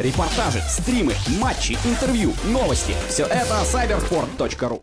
Репортажи, стримы, матчи, интервью, новости. Все это cyberport.ru.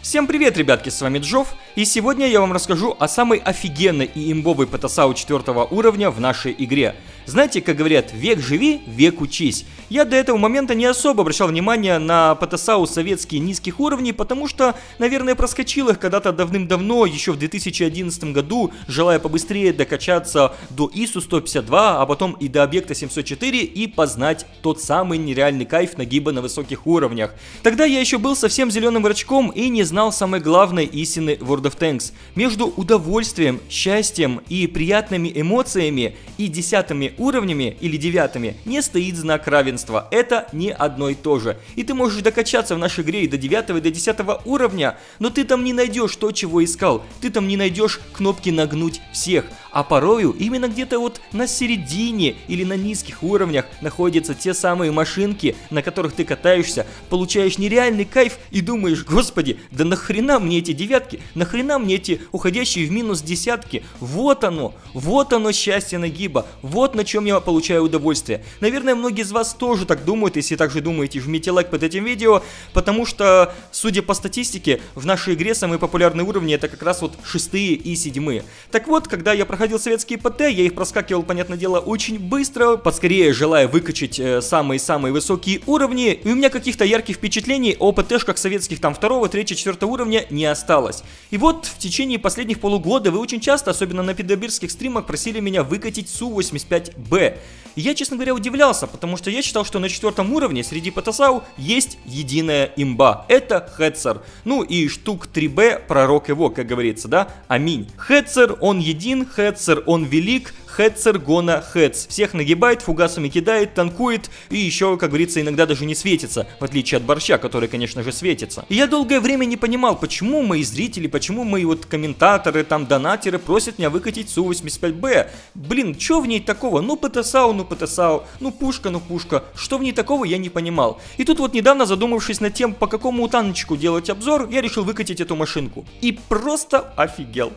Всем привет, ребятки, с вами Джов, и сегодня я вам расскажу о самой офигенной и имбовой потасау 4 уровня в нашей игре. Знаете, как говорят, век живи, век учись. Я до этого момента не особо обращал внимание на потасау советские низких уровней, потому что, наверное, проскочил их когда-то давным-давно, еще в 2011 году, желая побыстрее докачаться до ИСУ-152, а потом и до Объекта 704 и познать тот самый нереальный кайф нагиба на высоких уровнях. Тогда я еще был совсем зеленым врачком и не знал самой главной истины World of Tanks. Между удовольствием, счастьем и приятными эмоциями и десятыми уровнями или девятыми не стоит знак равенства. Это не одно и то же. И ты можешь докачаться в нашей игре и до 9 и до 10 уровня, но ты там не найдешь то, чего искал. Ты там не найдешь кнопки нагнуть всех. А порою именно где-то вот на середине или на низких уровнях находятся те самые машинки, на которых ты катаешься, получаешь нереальный кайф и думаешь: господи, да нахрена мне эти девятки, нахрена мне эти уходящие в минус десятки. Вот оно счастье нагиба, вот на чем я получаю удовольствие. Наверное, многие из вас тоже так думают. Если также думаете, жмите лайк под этим видео, потому что, судя по статистике, в нашей игре самые популярные уровни — это как раз вот 6-е и 7-е. Так вот, когда я проходил советские ПТ, я их проскакивал, понятное дело, очень быстро, поскорее желая выкачать самые-самые высокие уровни, и у меня каких-то ярких впечатлений о ПТшках советских там 2, 3, 4 уровня не осталось. И вот в течение последних полугода вы очень часто, особенно на педобирских стримах, просили меня выкатить Су-85Б. Я, честно говоря, удивлялся, потому что я считал, что на 4 уровне среди потасау есть единая имба. Это Хетцер. Ну и Штук 3Б, пророк его, как говорится, да? Аминь. Хетцер, он един, Хетцер, он велик, Хетцер гона хэтс. Всех нагибает, фугасами кидает, танкует и еще, как говорится, иногда даже не светится, в отличие от борща, который, конечно же, светится. И я долгое время не понимал, почему мои зрители, почему мои вот комментаторы, там, донатеры просят меня выкатить Су-85Б. Блин, чё в ней такого? Ну, потасау, ну, потасау, ну, пушка, ну, пушка. Что в ней такого, я не понимал. И тут вот недавно, задумавшись над тем, по какому танчику делать обзор, я решил выкатить эту машинку. И просто офигел.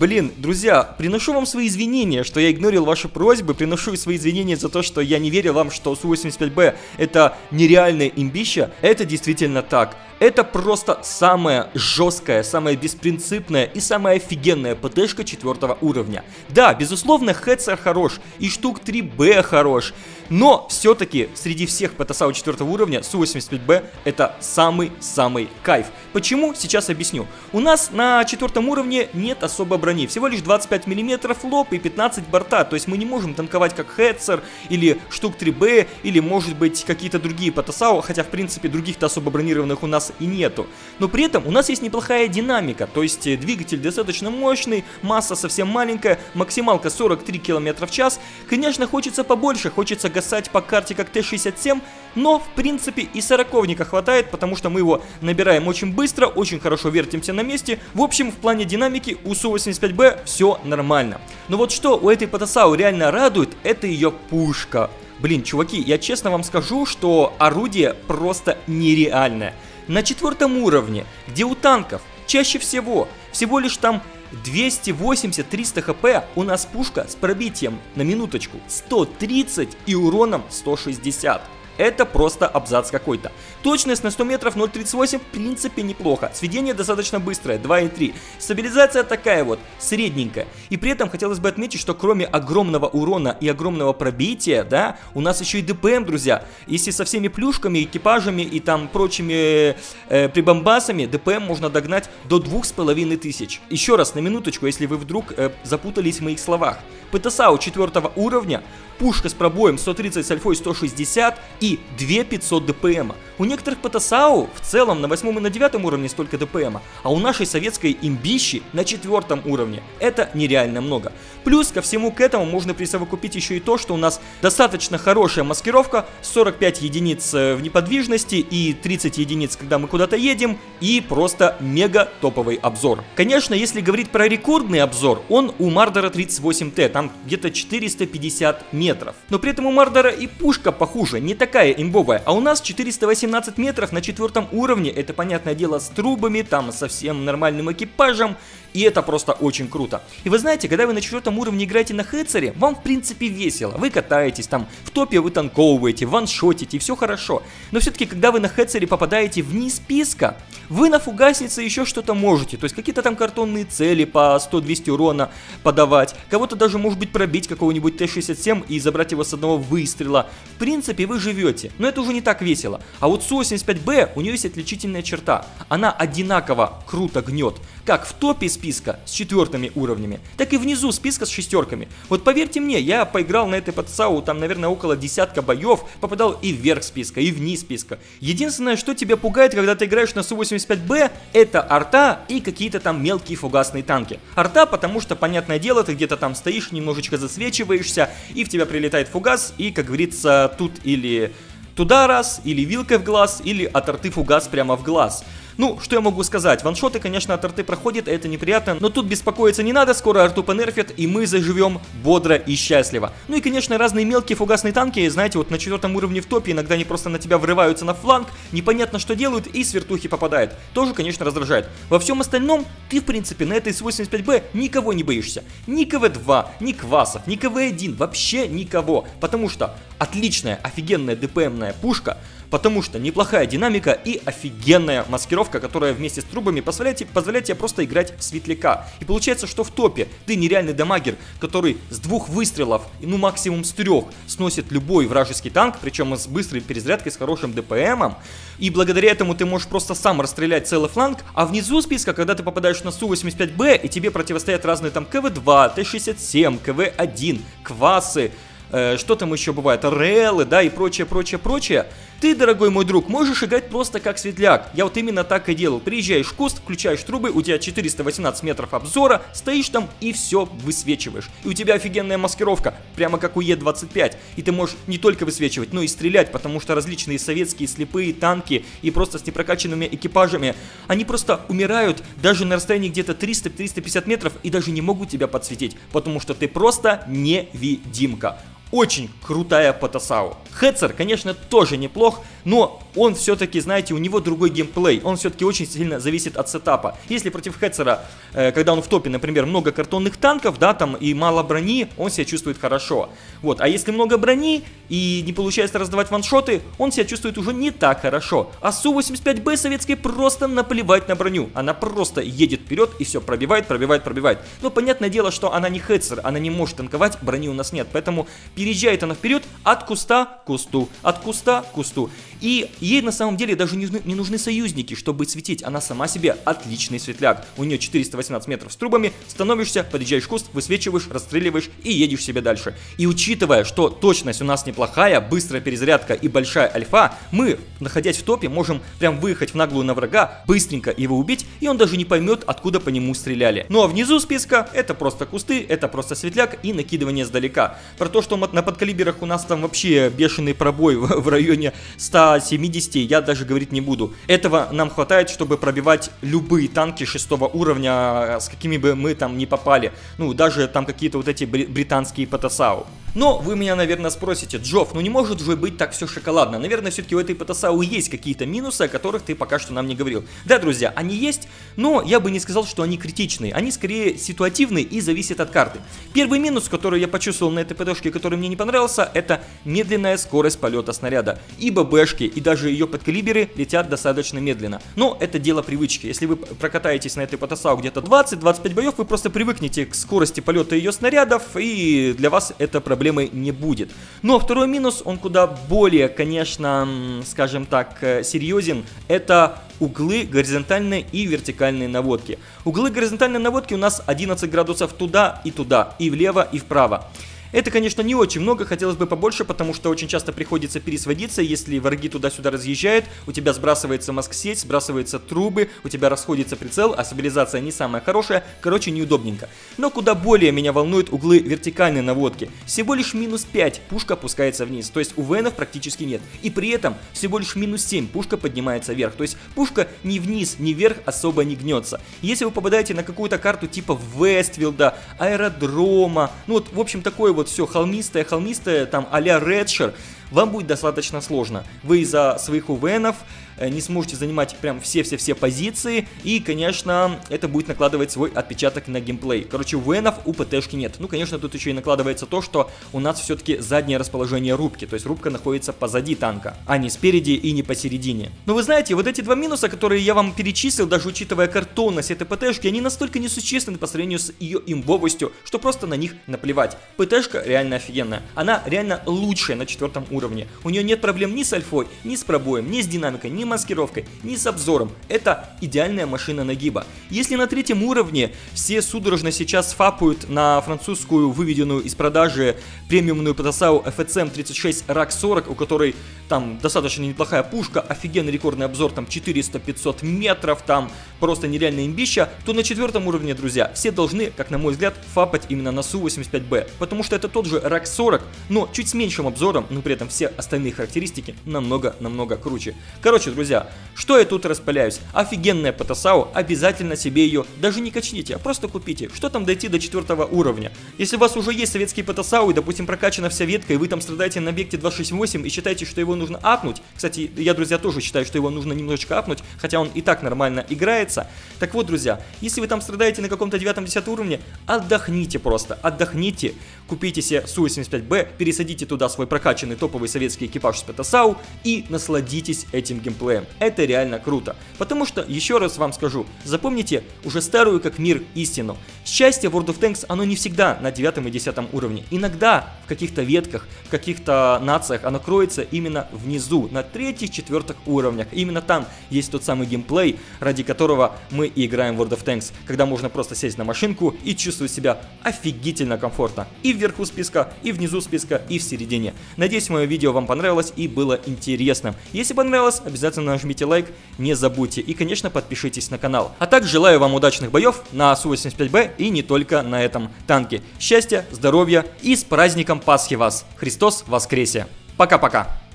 Блин, друзья, приношу вам свои извинения, что я игнорил ваши просьбы, приношу свои извинения за то, что я не верил вам, что Су-85Б это нереальная имбища. Это действительно так. Это просто самая жесткая, самая беспринципная и самая офигенная ПТшка 4 уровня. Да, безусловно, Хетцер хорош и Штук 3Б хорош, но все-таки среди всех ПТСАУ 4 уровня Су-85Б это самый-самый кайф. Почему? Сейчас объясню. У нас на 4 уровне нет особо брони, всего лишь 25 мм лоб и 15 борта, то есть мы не можем танковать как Хетцер или Штук 3Б или, может быть, какие-то другие ПТСАУ, хотя, в принципе, других-то особо бронированных у нас и нету. Но при этом у нас есть неплохая динамика, то есть двигатель достаточно мощный, масса совсем маленькая, максималка 43 км в час. Конечно, хочется побольше, хочется гасать по карте как Т67, но в принципе и сороковника хватает, потому что мы его набираем очень быстро, очень хорошо вертимся на месте. В общем, в плане динамики у Су-85Б все нормально. Но вот что у этой потасау реально радует, это ее пушка. Блин, чуваки, я честно вам скажу, что орудие просто нереальное. На 4 уровне, где у танков чаще всего лишь там 280-300 хп, у нас пушка с пробитием, на минуточку, 130 и уроном 160. Это просто абзац какой-то. Точность на 100 метров 0.38 в принципе неплохо. Сведение достаточно быстрое, 2.3. Стабилизация такая вот, средненькая. И при этом хотелось бы отметить, что кроме огромного урона и огромного пробития, да, у нас еще и ДПМ, друзья. Если со всеми плюшками, экипажами и там прочими прибамбасами, ДПМ можно догнать до 2500. Еще раз, на минуточку, если вы вдруг запутались в моих словах. ПТСАУ 4 уровня, пушка с пробоем 130 с альфой 160 и 2500 ДПМа. У некоторых ПТСАУ в целом на 8 и на 9 уровне столько ДПМа, а у нашей советской имбищи на 4 уровне это нереально много. Плюс ко всему к этому можно присовокупить еще и то, что у нас достаточно хорошая маскировка, 45 единиц в неподвижности и 30 единиц, когда мы куда-то едем, и просто мега топовый обзор. Конечно, если говорить про рекордный обзор, он у Мардера 38Т, там где-то 450 метров. Но при этом у Мардера и пушка похуже, не такая имбовая, а у нас 418 метров на 4 уровне, это, понятное дело, с трубами, там, со всем нормальным экипажем И это просто очень круто. И вы знаете, когда вы на 4 уровне играете на Хетцере, вам в принципе весело. Вы катаетесь там, в топе вы танковываете, ваншотите, и все хорошо. Но все-таки, когда вы на Хетцере попадаете вниз списка, вы на фугаснице еще что-то можете. То есть какие-то там картонные цели по 100-200 урона подавать. Кого-то даже может быть пробить, какого-нибудь Т67, и забрать его с одного выстрела. В принципе, вы живете. Но это уже не так весело. А вот Су-85Б, у нее есть отличительная черта. Она одинаково круто гнет. Как в топе списка с 4 уровнями, так и внизу списка с 6. Вот поверьте мне, я поиграл на этой подсау, там, наверное, около 10 боев, попадал и вверх списка, и вниз списка. Единственное, что тебя пугает, когда ты играешь на Су-85Б, это арта и какие-то там мелкие фугасные танки. Арта, потому что, понятное дело, ты где-то там стоишь, немножечко засвечиваешься, и в тебя прилетает фугас, и, как говорится, тут или туда раз, или вилкой в глаз, или от арты фугас прямо в глаз. Ну, что я могу сказать, ваншоты, конечно, от арты проходят, это неприятно, но тут беспокоиться не надо, скоро арту понерфят, и мы заживем бодро и счастливо. Ну и, конечно, разные мелкие фугасные танки, знаете, вот на 4 уровне в топе иногда они просто на тебя врываются на фланг, непонятно, что делают, и с вертухи попадает. Тоже, конечно, раздражает. Во всем остальном, ты, в принципе, на этой Су-85Б никого не боишься. Ни КВ-2, ни Квасов, ни КВ-1, вообще никого. Потому что отличная, офигенная ДПМная пушка, потому что неплохая динамика и офигенная маскировка, которая вместе с трубами позволяет тебе просто играть в светляка. И получается, что в топе ты нереальный дамагер, который с 2 выстрелов, ну максимум с 3, сносит любой вражеский танк, причем с быстрой перезарядкой, с хорошим ДПМом. И благодаря этому ты можешь просто сам расстрелять целый фланг. А внизу списка, когда ты попадаешь на Су-85Б и тебе противостоят разные там КВ-2, Т-67, КВ-1, Квасы, что там еще бывает, РЛы, да, и прочее. Ты, дорогой мой друг, можешь играть просто как светляк. Я вот именно так и делал. Приезжаешь в куст, включаешь трубы, у тебя 418 метров обзора, стоишь там и все высвечиваешь. И у тебя офигенная маскировка, прямо как у Е-25. И ты можешь не только высвечивать, но и стрелять, потому что различные советские слепые танки и просто с непрокаченными экипажами, они просто умирают даже на расстоянии где-то 300-350 метров и даже не могут тебя подсветить, потому что ты просто невидимка. Очень крутая потасау. Хетцер, конечно, тоже неплох, но он все-таки, знаете, у него другой геймплей. Он все-таки очень сильно зависит от сетапа. Если против Хетцера, когда он в топе, например, много картонных танков, да, там и мало брони, он себя чувствует хорошо. Вот, а если много брони и не получается раздавать ваншоты, он себя чувствует уже не так хорошо. А Су-85Б советский просто наплевать на броню. Она просто едет вперед и все пробивает. Но понятное дело, что она не Хетцер, она не может танковать, брони у нас нет, поэтому переезжает она вперед от куста к кусту, от куста к кусту. И ей на самом деле даже не нужны союзники, чтобы светить. Она сама себе отличный светляк. У нее 418 метров с трубами, становишься, подъезжаешь в куст, высвечиваешь, расстреливаешь и едешь себе дальше. И учитывая, что точность у нас неплохая, быстрая перезарядка и большая альфа, мы, находясь в топе, можем прям выехать в наглую на врага, быстренько его убить, и он даже не поймет, откуда по нему стреляли. Ну а внизу списка это просто кусты, это просто светляк и накидывание сдалека. Про то, что на подкалиберах у нас там вообще бешеный пробой в районе 170, я даже говорить не буду. Этого нам хватает, чтобы пробивать любые танки 6 уровня, с какими бы мы там не попали. Ну, даже там какие-то вот эти британские потасау. Но вы меня, наверное, спросите: Джофф, ну не может же быть так все шоколадно. Наверное, все-таки у этой потасау есть какие-то минусы, о которых ты пока что нам не говорил. Да, друзья, они есть, но я бы не сказал, что они критичные. Они скорее ситуативные и зависят от карты. Первый минус, который я почувствовал на этой ПТшке, который мне не понравился, это медленная скорость полета снаряда. И ББшки, и даже ее подкалиберы летят достаточно медленно. Но это дело привычки. Если вы прокатаетесь на этой потасау где-то 20-25 боев, вы просто привыкнете к скорости полета ее снарядов, и для вас это проблема не будет. Но второй минус, он куда более, конечно, скажем так, серьезен, это углы горизонтальной и вертикальной наводки. Углы горизонтальной наводки у нас 11 градусов туда, и влево, и вправо. Это, конечно, не очень много, хотелось бы побольше, потому что очень часто приходится пересводиться, если враги туда-сюда разъезжают, у тебя сбрасывается маск-сеть, сбрасываются трубы, у тебя расходится прицел, а стабилизация не самая хорошая, короче, неудобненько. Но куда более меня волнуют углы вертикальной наводки. Всего лишь минус 5 пушка опускается вниз, то есть УВНов практически нет. И при этом всего лишь минус 7 пушка поднимается вверх, то есть пушка ни вниз, ни вверх особо не гнется. Если вы попадаете на какую-то карту типа Вестфилда, аэродрома, ну вот, в общем, такое вот все холмистое, там а-ля Редшер, вам будет достаточно сложно. Вы из-за своих УВНов не сможете занимать прям все-все-все позиции, и, конечно, это будет накладывать свой отпечаток на геймплей. Короче, УВНов у ПТшки нет. Ну, конечно, тут еще и накладывается то, что у нас все-таки заднее расположение рубки, то есть рубка находится позади танка, а не спереди и не посередине. Но вы знаете, вот эти два минуса, которые я вам перечислил, даже учитывая картонность этой ПТшки, они настолько несущественны по сравнению с ее имбовостью, что просто на них наплевать. ПТшка реально офигенная, она реально лучшая на 4-м уровне. У нее нет проблем ни с альфой, ни с пробоем, ни с динамикой, ни маскировкой, ни с обзором. Это идеальная машина нагиба. Если на 3-м уровне все судорожно сейчас фапают на французскую, выведенную из продажи премиумную ПТСАУ ФСМ-36 РАК-40, у которой там достаточно неплохая пушка, офигенный рекордный обзор, там 400-500 метров, там просто нереальная имбища, то на 4-м уровне, друзья, все должны, как на мой взгляд, фапать именно на Су-85Б, потому что это тот же РАК-40, но чуть с меньшим обзором, но при этом все остальные характеристики намного-намного круче. Короче, друзья, что я тут распыляюсь? Офигенная ПТСАУ, обязательно себе ее даже не качните, а просто купите. Что там дойти до 4-го уровня? Если у вас уже есть советский ПТСАУ и, допустим, прокачана вся ветка, и вы там страдаете на объекте 268 и считаете, что его нужно апнуть, кстати, я, друзья, тоже считаю, что его нужно немножечко апнуть, хотя он и так нормально играется. Так вот, друзья, если вы там страдаете на каком-то 9-10 уровне, отдохните просто, отдохните, купите себе Су-85Б, пересадите туда свой прокачанный топовый советский экипаж с ПТСАУ и насладитесь этим геймплеем. Это реально круто, потому что, еще раз вам скажу, запомните уже старую как мир истину. Счастье World of Tanks, оно не всегда на 9 и 10 уровне. Иногда в каких-то ветках, в каких-то нациях оно кроется именно внизу, на 3-4 уровнях. Именно там есть тот самый геймплей, ради которого мы и играем в World of Tanks, когда можно просто сесть на машинку и чувствовать себя офигительно комфортно. И вверху списка, и внизу списка, и в середине. Надеюсь, мое видео вам понравилось и было интересным. Если понравилось, обязательно нажмите лайк, не забудьте. И, конечно, подпишитесь на канал. А также желаю вам удачных боев на Су-85Б и не только на этом танке. Счастья, здоровья и с праздником Пасхи вас! Христос воскресе! Пока-пока!